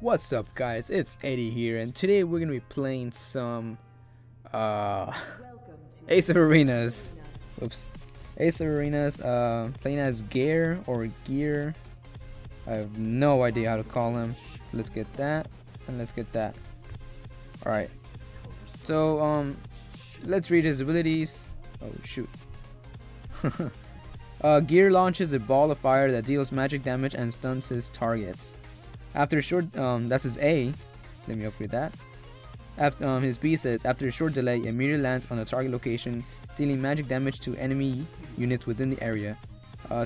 What's up, guys? It's Eddie here, and today we're gonna be playing some Ace of Arenas. Oops, Ace of Arenas. Playing as Gear or Gear. I have no idea how to call him. Let's get that, and let's get that. All right. So let's read his abilities. Oh shoot. Gear launches a ball of fire that deals magic damage and stuns his targets. After a short, that's his A. Let me upgrade that. After, his B says, after a short delay, a meteor lands on the target location, dealing magic damage to enemy units within the area.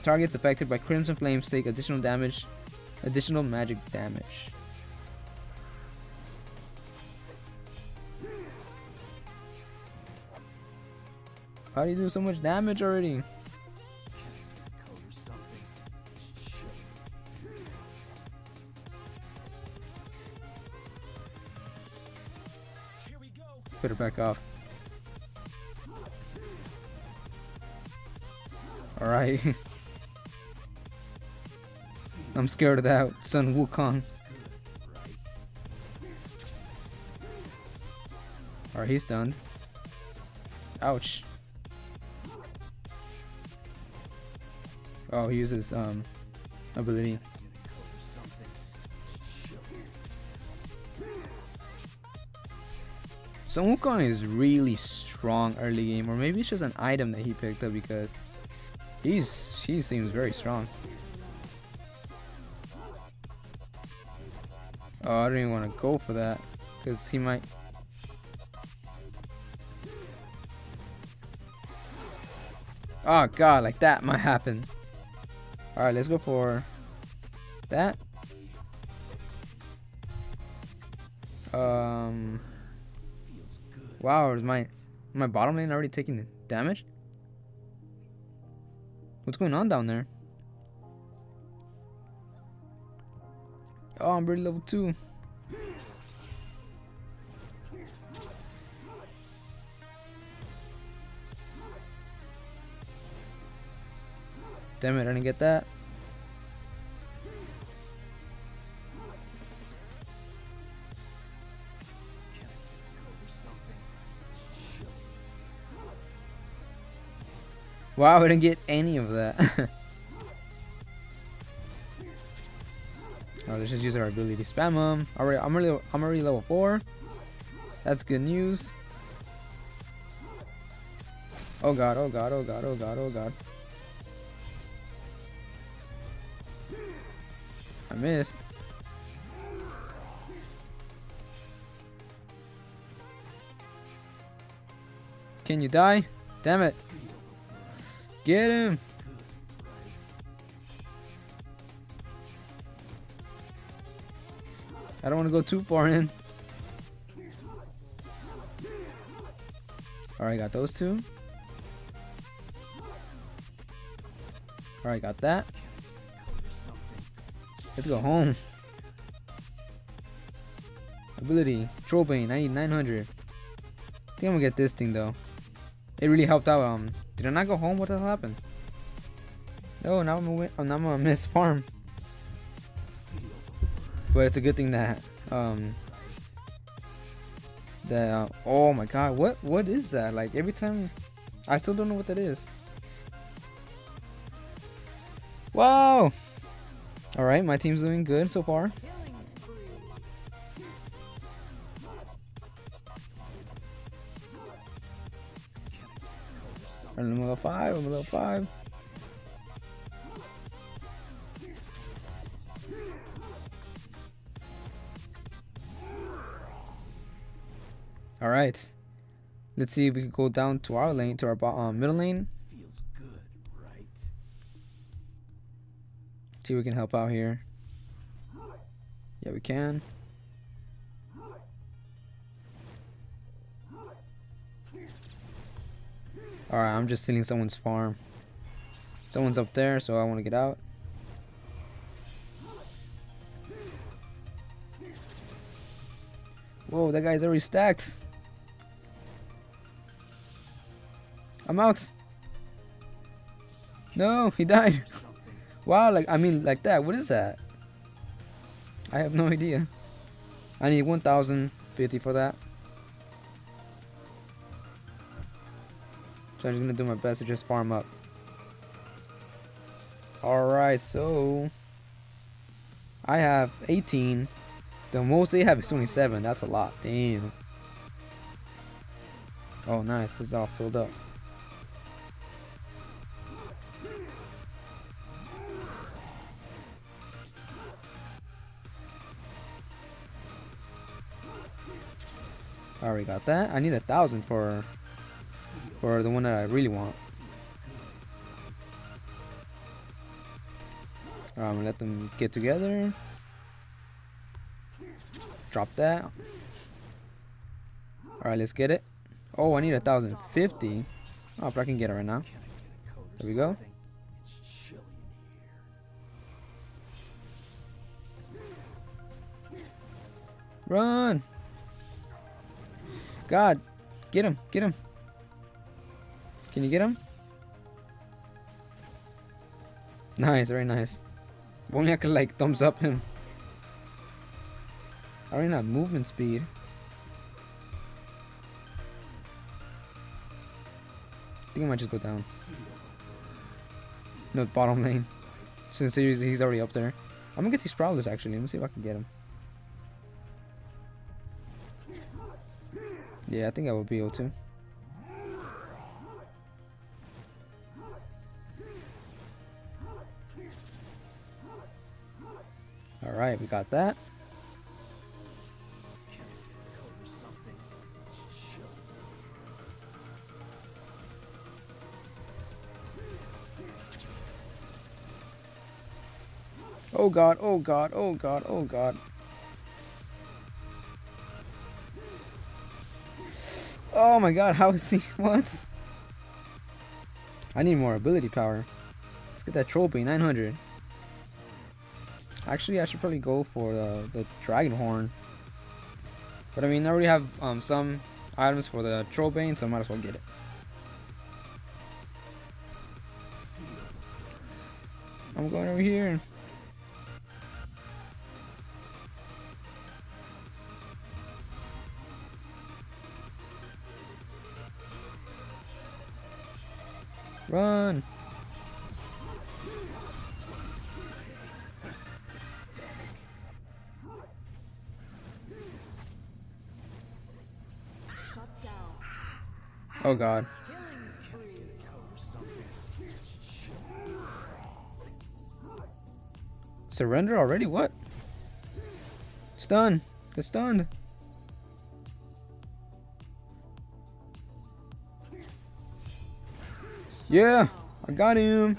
Targets affected by Crimson Flames take additional magic damage. How do you do so much damage already? Put her back off. Alright. I'm scared of that Sun Wukong. Alright, he's stunned. Ouch. Oh, he uses ability. Sun Wukong is really strong early game, or maybe it's just an item that he picked up because he seems very strong. Oh, I don't even want to go for that because he might. Oh god, like that might happen. All right, let's go for that. Wow, is my bottom lane already taking the damage? What's going on down there? Oh, I'm already level 2. Damn it, I didn't get that. Wow, I didn't get any of that. Oh, let's just use our ability to spam him. Alright, I'm already level 4. That's good news. Oh god, oh god, oh god, oh god, oh god. I missed. Can you die? Damn it. Get him! I don't want to go too far in. Alright, got those two. Alright, got that. Let's go home. Ability, Trollbane, I need 900. I think I'm gonna get this thing though. It really helped out. Did I not go home? What the hell happened? No, now I'm gonna miss farm. But it's a good thing that oh my god, what is that? Like every time, I still don't know what that is. Wow. All right, my team's doing good so far. I'm level 5, I'm level 5. Alright. Let's see if we can go down to our lane, to our middle lane. Feels good, right? See if we can help out here. Yeah, we can. Alright, I'm just stealing someone's farm. Someone's up there, so I want to get out. Whoa, that guy's already stacked. I'm out. No, he died. Wow, like, I mean, like that. What is that? I have no idea. I need 1050 for that. So I'm just gonna do my best to just farm up. Alright, so I have 18. The most they have is 27. That's a lot. Damn. Oh, nice. It's all filled up. I already got that. I need 1,000 for the one that I really want. I'm gonna let them get together. Drop that. Alright, let's get it. Oh, I need 1,050. Oh, but I can get it right now. There we go. Run! God, get him, get him. Can you get him? Nice, very nice. If only I could like thumbs up him. I already have movement speed. I think I might just go down. No, bottom lane. Since he's already up there. I'm gonna get these prowlers actually. Let me see if I can get him. Yeah, I think I will be able to. Alright, we got that. Oh god, oh god, oh god, oh god. Oh my god, how is he? What? I need more ability power. Let's get that Trollbane, 900. Actually, I should probably go for the Dragon Horn. But I mean, I already have some items for the Trollbane, so I might as well get it. I'm going over here. Run! Oh god. Surrender already? What? Stun! Get stunned! Yeah, I got him.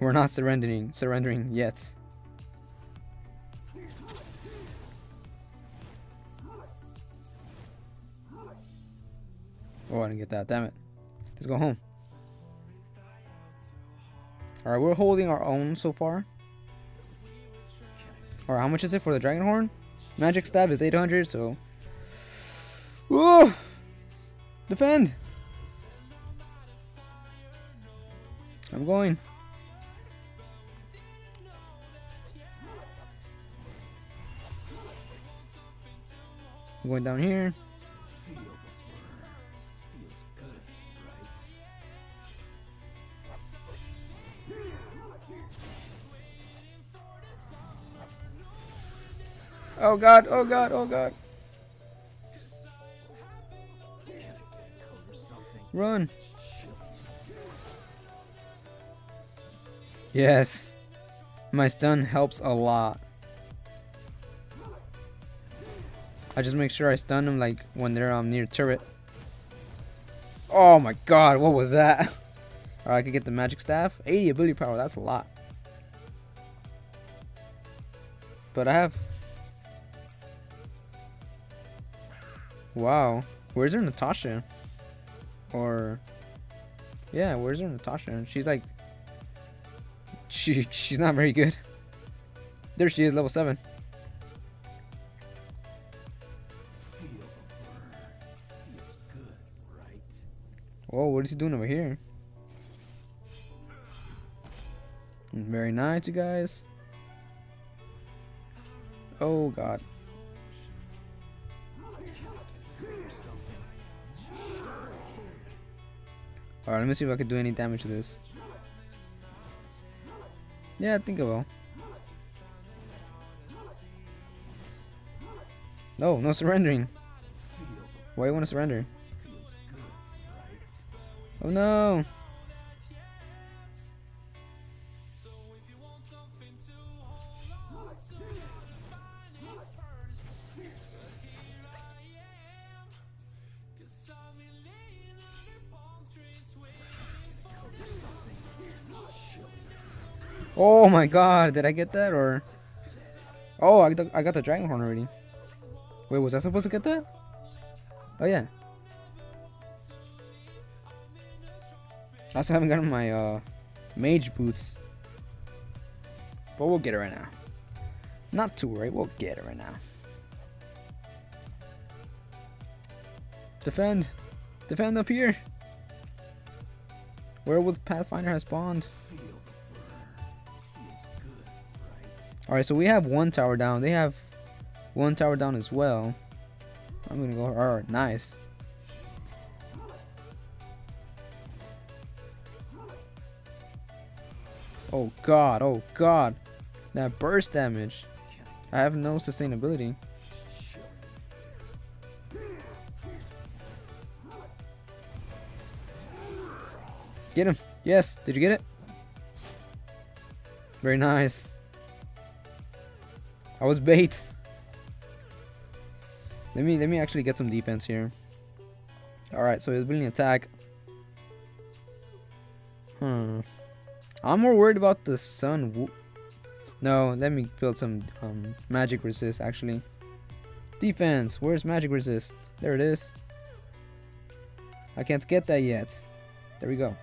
We're not surrendering yet. Oh, I didn't get that. Damn it. Let's go home. All right, we're holding our own so far. All right, how much is it for the Dragon Horn? Magic Stab is 800, so. Whoa! Defend! I'm going. I'm going down here. Oh god, oh god, oh god. Run. Yes. My stun helps a lot. I just make sure I stun them like when they're near turret. Oh my god, what was that? Alright, I could get the magic staff. 80 ability power, that's a lot. But I have... Wow. Where's her Natasha? Or, yeah, where's her Natasha? She's like, she's not very good. There she is, level 7. Feel the burn. Feels good, right? Whoa, what is he doing over here? Very nice, you guys. Oh god. Alright, let me see if I can do any damage to this. Yeah, I think I will. No, no surrendering. Why you want to surrender? Oh no! Oh my god, did I get that or... Oh, I got the dragon horn already. Wait, was I supposed to get that? Oh yeah. I also haven't gotten my mage boots. But we'll get it right now. Not too worried, we'll get it right now. Defend! Defend up here! Werewolf Pathfinder has spawned. Alright, so we have one tower down. They have one tower down as well. I'm gonna go. Alright, nice. Oh god, oh god. That burst damage. I have no sustainability. Get him. Yes, did you get it? Very nice. I was bait. Let me actually get some defense here. Alright, so he's building attack. I'm more worried about the Sun Wukong. No, let me build some magic resist actually. Defense, where's magic resist? There it is. I can't get that yet. There we go.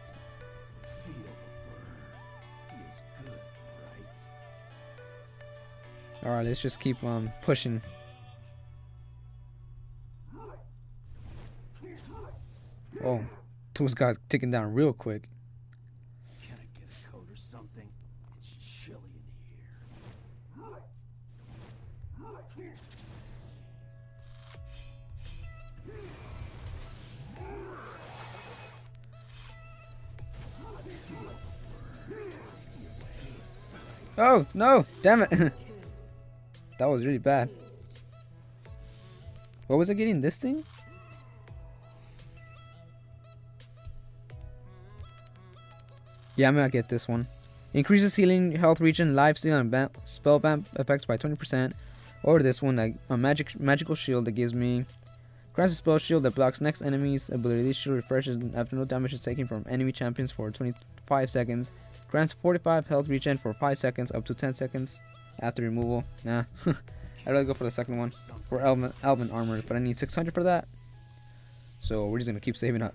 Alright, let's just keep pushing. Oh, Toos got taken down real quick. Can I get a coat or something? It's chilly in here. Oh, no! Damn it! That was really bad. What was I getting this thing? Yeah, I'm gonna get this one. Increases healing, health region, life steal, and spell vamp effects by 20%. Or this one, like a magical shield that gives me grants a spell shield that blocks next enemy's ability. This shield refreshes after no damage is taken from enemy champions for 25 seconds. Grants 45 health regen for 5 seconds up to 10 seconds. After removal, nah. I'd rather go for the second one, for Elven armor, but I need 600 for that. So we're just gonna keep saving up.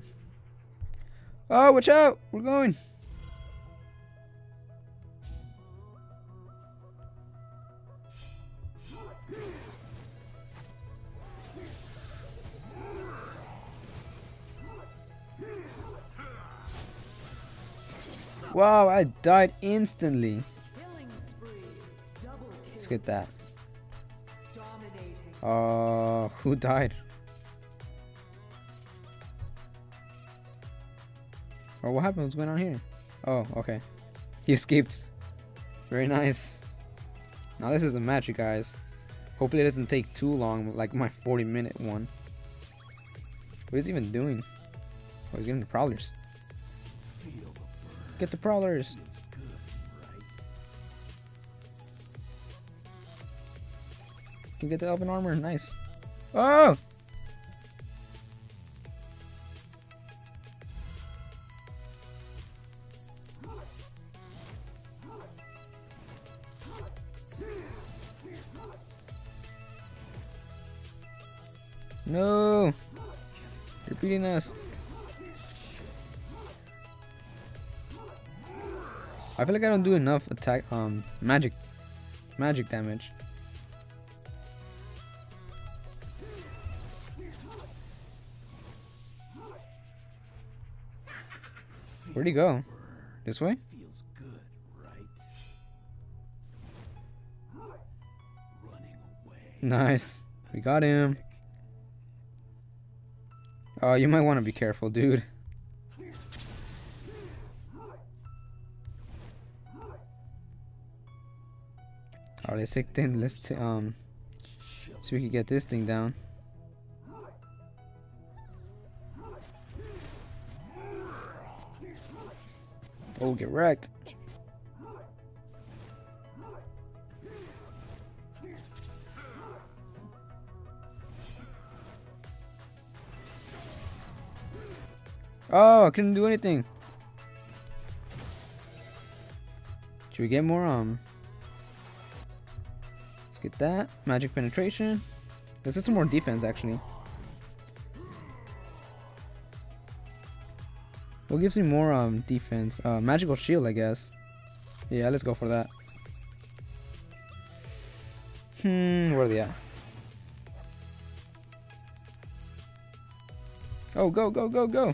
Oh, watch out! We're going. Wow! I died instantly. Get that. Oh, who died? Or what happened? What's going on here? Oh, okay. He escaped. Very nice. Now this is a match, you guys. Hopefully it doesn't take too long, like my 40-minute one. What is he even doing? Oh, he's getting the prowlers. Get the prowlers. Can get the Elven armor, nice. Oh! No! You're beating us. I feel like I don't do enough attack magic damage. Where'd he go? This way? Feels good, right? Running Nice. We got him. Oh, you might want to be careful, dude. Oh, let's take then. Let's see if we can get this thing down. Oh, get wrecked. Oh, I couldn't do anything. Should we get more let's get that magic penetration. Let's get some more defense actually. What gives me more defense? Magical shield, I guess. Yeah, let's go for that. Where are they at? Oh, go, go, go, go.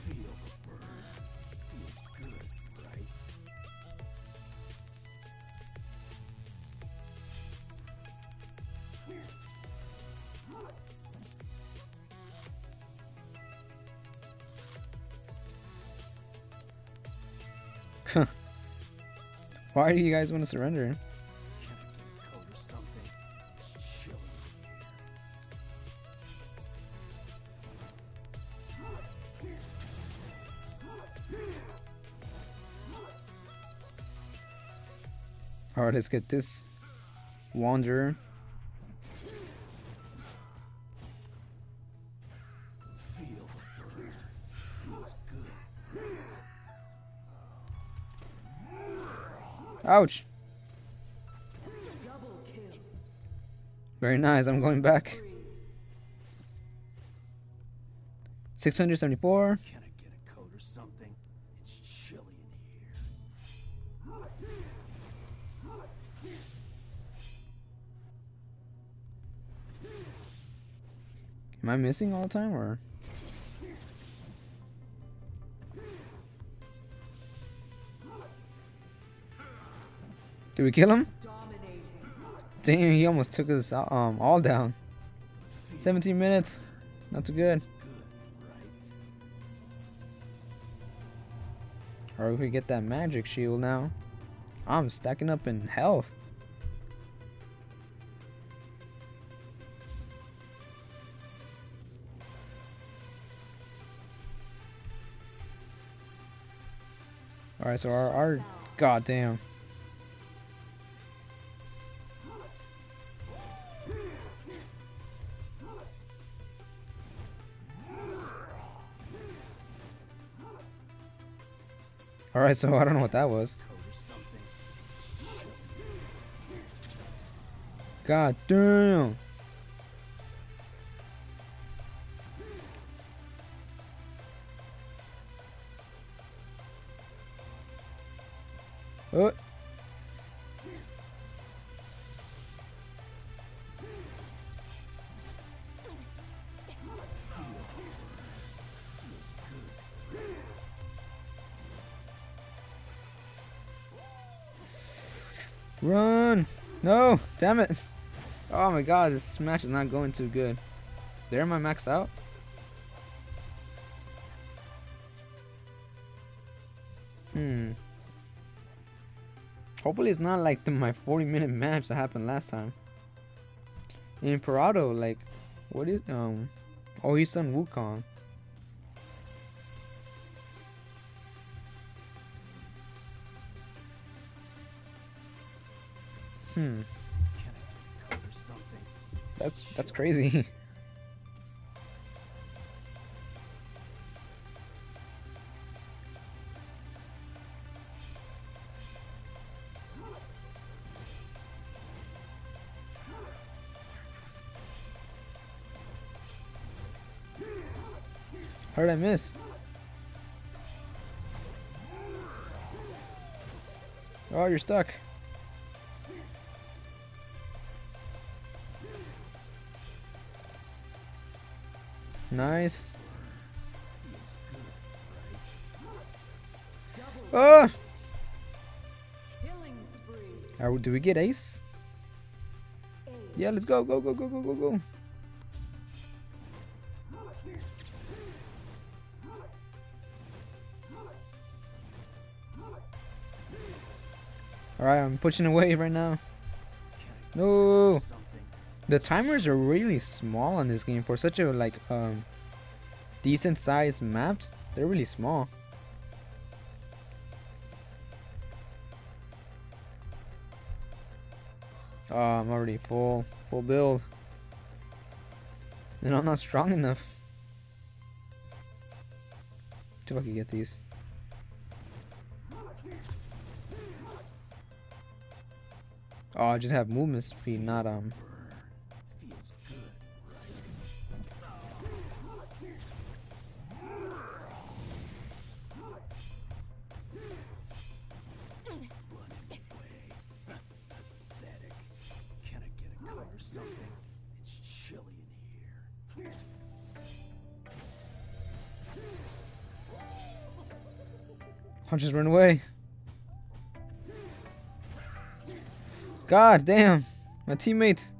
Why do you guys want to surrender? All right, let's get this wanderer. Ouch! Very nice, I'm going back. 674. Can I get a coat or something? It's chilly in here. Am I missing all the time or? Did we kill him? Damn, he almost took us all down. 17 minutes. Not too good. Alright, we get that magic shield now. I'm stacking up in health. Alright, so our goddamn. Alright, so I don't know what that was. God damn! Oh! Run! No! Damn it! Oh my god, this match is not going too good. There, am I maxed out? Hopefully it's not like my 40-minute match that happened last time. Imperado, like, what is, oh, he's Sun Wukong. That's crazy. How did I miss? Oh, you're stuck. Nice. Oh! Right, do we get Ace? Yeah, let's go, go, go, go, go, go, go. Alright, I'm pushing away right now. No! The timers are really small on this game. For such a, like, decent sized maps, they're really small. Oh, I'm already full build. And I'm not strong enough. See if I can get these. Oh, I just have movement speed, not Feels good, right? Pathetic. Can I get a cup or something? It's chilly in here. I'll just run away. God damn, my teammates.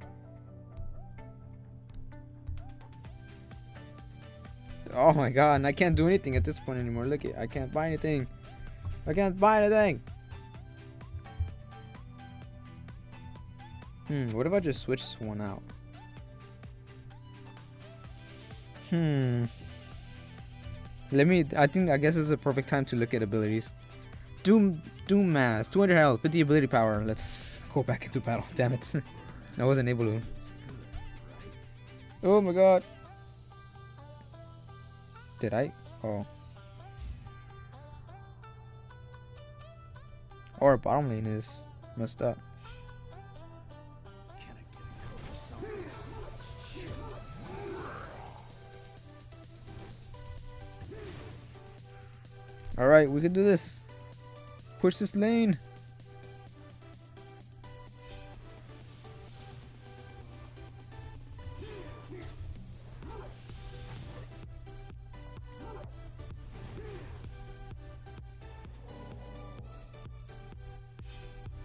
Oh my god, and I can't do anything at this point anymore. Look it, I can't buy anything. I can't buy anything. What if I just switch this one out? I guess this is a perfect time to look at abilities. Doom Mass, 200 health, 50 ability power. Let's go back into battle, damn it. I wasn't able to. Oh my god. Did I? Oh. Our bottom lane is messed up. Alright, we can do this. Push this lane.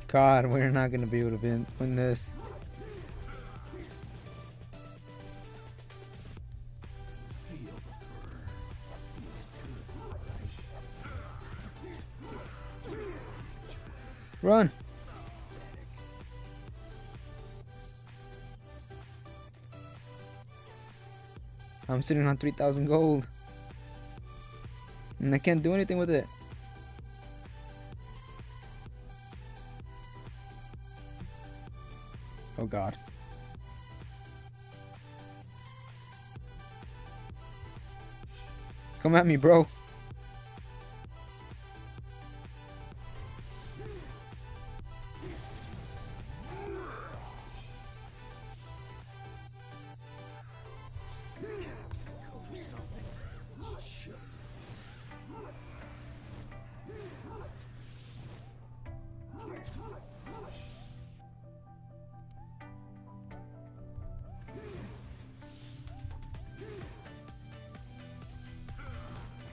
God, we're not going to be able to win this. Run! I'm sitting on 3,000 gold. And I can't do anything with it. Oh god. Come at me, bro.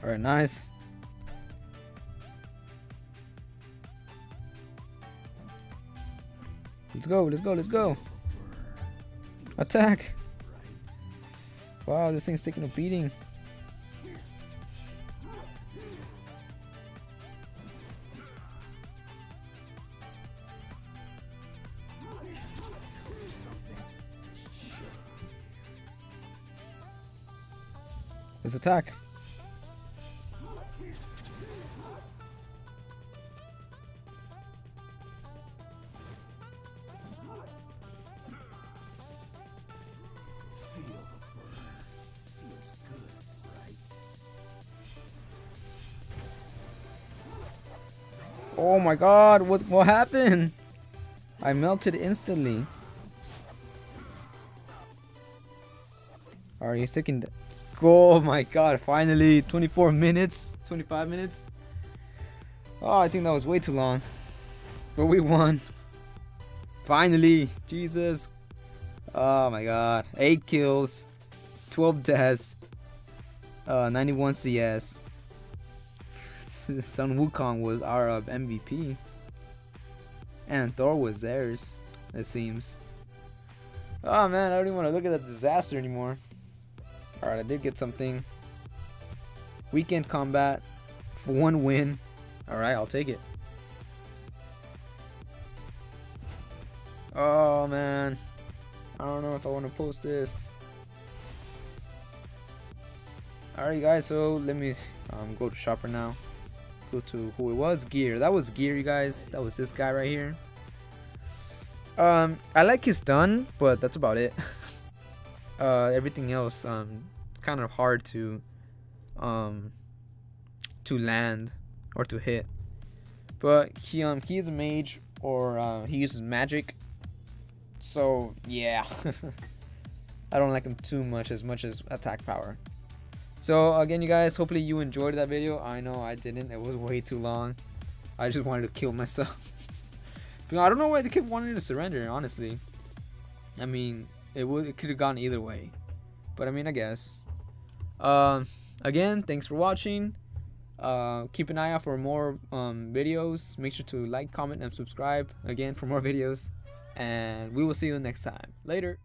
Alright, nice. Let's go, let's go, let's go. Attack. Wow, this thing's taking a beating. Let's attack. Oh my god, what happened? I melted instantly. Alright, he's taking the... Oh my god, finally, 24 minutes, 25 minutes. Oh, I think that was way too long. But we won. Finally, Jesus. Oh my god, 8 kills, 12 deaths, 91 CS. Sun Wukong was our MVP, and Thor was theirs, it seems. Oh man, I don't even want to look at that disaster anymore. Alright, I did get something. Weekend combat for one win. Alright, I'll take it. Oh man, I don't know if I want to post this. Alright guys, so let me go to shopper now. Go to who it was, Gear. That was Gear, you guys. That was this guy right here. I like his stun, but that's about it. Everything else kind of hard to land or to hit. But he is a mage, or he uses magic. So yeah, I don't like him too much as attack power. So again, you guys, hopefully you enjoyed that video. I know I didn't. It was way too long. I just wanted to kill myself. I don't know why they kept wanting to surrender, honestly. I mean, it could have gone either way. But I mean, I guess. Again, thanks for watching. Keep an eye out for more videos. Make sure to like, comment, and subscribe again for more videos. And we will see you next time. Later.